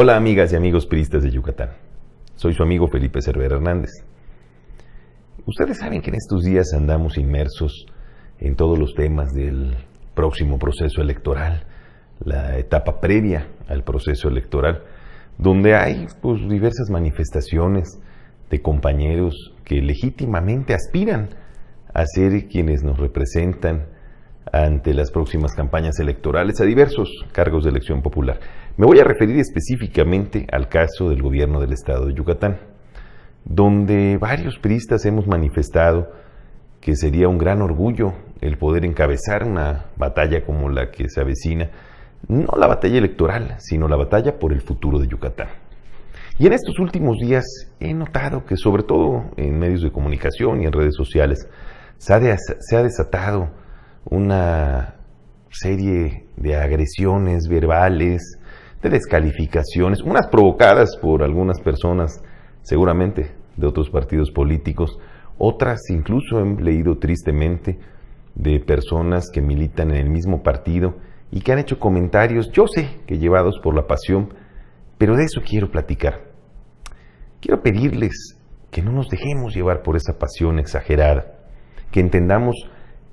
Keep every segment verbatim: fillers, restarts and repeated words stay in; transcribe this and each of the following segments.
Hola amigas y amigos priistas de Yucatán, soy su amigo Felipe Cervera Hernández. Ustedes saben que en estos días andamos inmersos en todos los temas del próximo proceso electoral, la etapa previa al proceso electoral, donde hay pues, diversas manifestaciones de compañeros que legítimamente aspiran a ser quienes nos representan ante las próximas campañas electorales a diversos cargos de elección popular. Me voy a referir específicamente al caso del gobierno del estado de Yucatán, donde varios priistas hemos manifestado que sería un gran orgullo el poder encabezar una batalla como la que se avecina, no la batalla electoral, sino la batalla por el futuro de Yucatán. Y en estos últimos días he notado que, sobre todo en medios de comunicación y en redes sociales, se ha, des- se ha desatado una serie de agresiones verbales, de descalificaciones, unas provocadas por algunas personas, seguramente de otros partidos políticos, otras incluso he leído tristemente de personas que militan en el mismo partido y que han hecho comentarios, yo sé que llevados por la pasión, pero de eso quiero platicar. Quiero pedirles que no nos dejemos llevar por esa pasión exagerada, que entendamos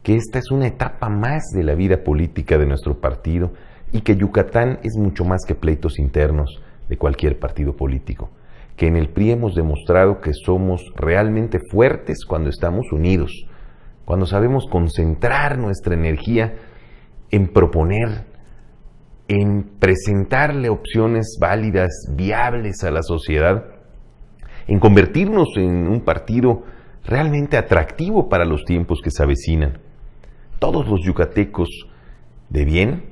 que esta es una etapa más de la vida política de nuestro partido y que Yucatán es mucho más que pleitos internos de cualquier partido político, que en el P R I hemos demostrado que somos realmente fuertes cuando estamos unidos, cuando sabemos concentrar nuestra energía en proponer, en presentarle opciones válidas, viables a la sociedad, en convertirnos en un partido realmente atractivo para los tiempos que se avecinan. Todos los yucatecos de bien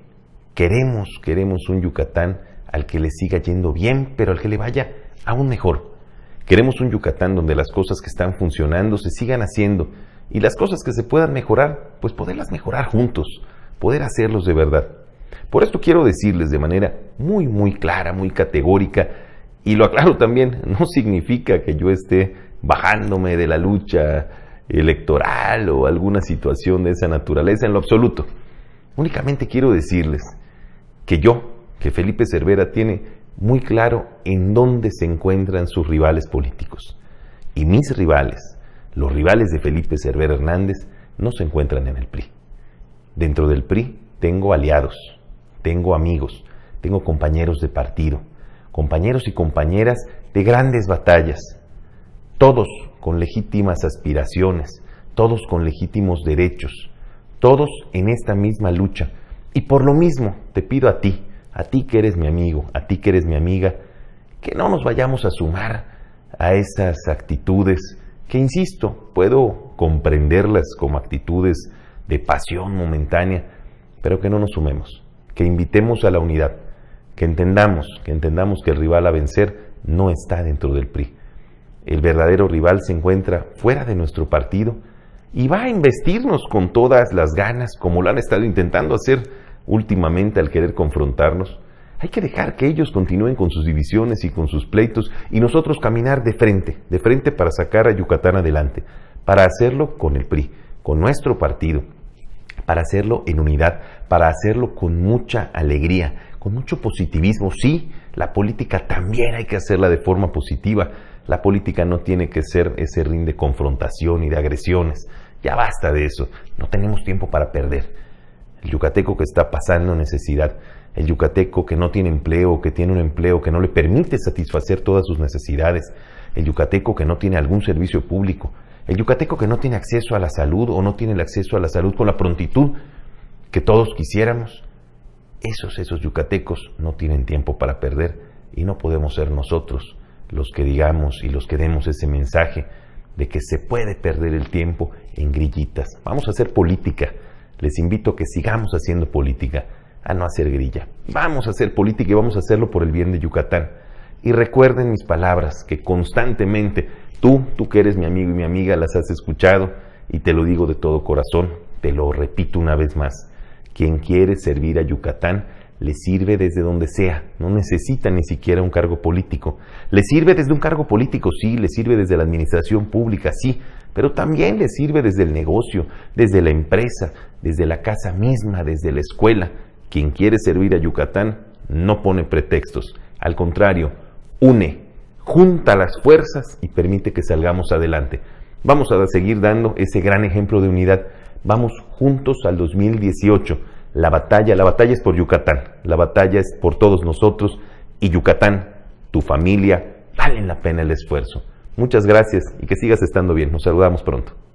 queremos, queremos un Yucatán al que le siga yendo bien, pero al que le vaya aún mejor. Queremos un Yucatán donde las cosas que están funcionando se sigan haciendo y las cosas que se puedan mejorar, pues poderlas mejorar juntos, poder hacerlos de verdad. Por esto quiero decirles de manera muy, muy clara, muy categórica, y lo aclaro también, no significa que yo esté bajándome de la lucha electoral o alguna situación de esa naturaleza en lo absoluto. Únicamente quiero decirles que yo, que Felipe Cervera, tiene muy claro en dónde se encuentran sus rivales políticos. Y mis rivales, los rivales de Felipe Cervera Hernández, no se encuentran en el P R I. Dentro del P R I tengo aliados, tengo amigos, tengo compañeros de partido, compañeros y compañeras de grandes batallas, todos con legítimas aspiraciones, todos con legítimos derechos, todos en esta misma lucha. Y por lo mismo te pido a ti, a ti que eres mi amigo, a ti que eres mi amiga, que no nos vayamos a sumar a esas actitudes que, insisto, puedo comprenderlas como actitudes de pasión momentánea, pero que no nos sumemos, que invitemos a la unidad, que entendamos, que entendamos que el rival a vencer no está dentro del P R I. El verdadero rival se encuentra fuera de nuestro partido y va a investirnos con todas las ganas, como lo han estado intentando hacer últimamente al querer confrontarnos. Hay que dejar que ellos continúen con sus divisiones y con sus pleitos y nosotros caminar de frente, de frente para sacar a Yucatán adelante, para hacerlo con el P R I, con nuestro partido, para hacerlo en unidad, para hacerlo con mucha alegría, con mucho positivismo. Sí, la política también hay que hacerla de forma positiva. La política no tiene que ser ese ring de confrontación y de agresiones. Ya basta de eso. No tenemos tiempo para perder. El yucateco que está pasando necesidad, el yucateco que no tiene empleo, que tiene un empleo que no le permite satisfacer todas sus necesidades, el yucateco que no tiene algún servicio público, el yucateco que no tiene acceso a la salud o no tiene el acceso a la salud con la prontitud que todos quisiéramos, esos, esos yucatecos no tienen tiempo para perder y no podemos ser nosotros los que digamos y los que demos ese mensaje de que se puede perder el tiempo en grillitas. Vamos a hacer política. Les invito a que sigamos haciendo política, a no hacer grilla. Vamos a hacer política y vamos a hacerlo por el bien de Yucatán. Y recuerden mis palabras, que constantemente tú, tú que eres mi amigo y mi amiga, las has escuchado y te lo digo de todo corazón, te lo repito una vez más. Quien quiere servir a Yucatán, le sirve desde donde sea, no necesita ni siquiera un cargo político. Le sirve desde un cargo político, sí, le sirve desde la administración pública, sí, pero también le sirve desde el negocio, desde la empresa, desde la casa misma, desde la escuela. Quien quiere servir a Yucatán no pone pretextos. Al contrario, une, junta las fuerzas y permite que salgamos adelante. Vamos a seguir dando ese gran ejemplo de unidad. Vamos juntos al dos mil dieciocho. La batalla, la batalla es por Yucatán, la batalla es por todos nosotros, y Yucatán, tu familia, valen la pena el esfuerzo. Muchas gracias y que sigas estando bien. Nos saludamos pronto.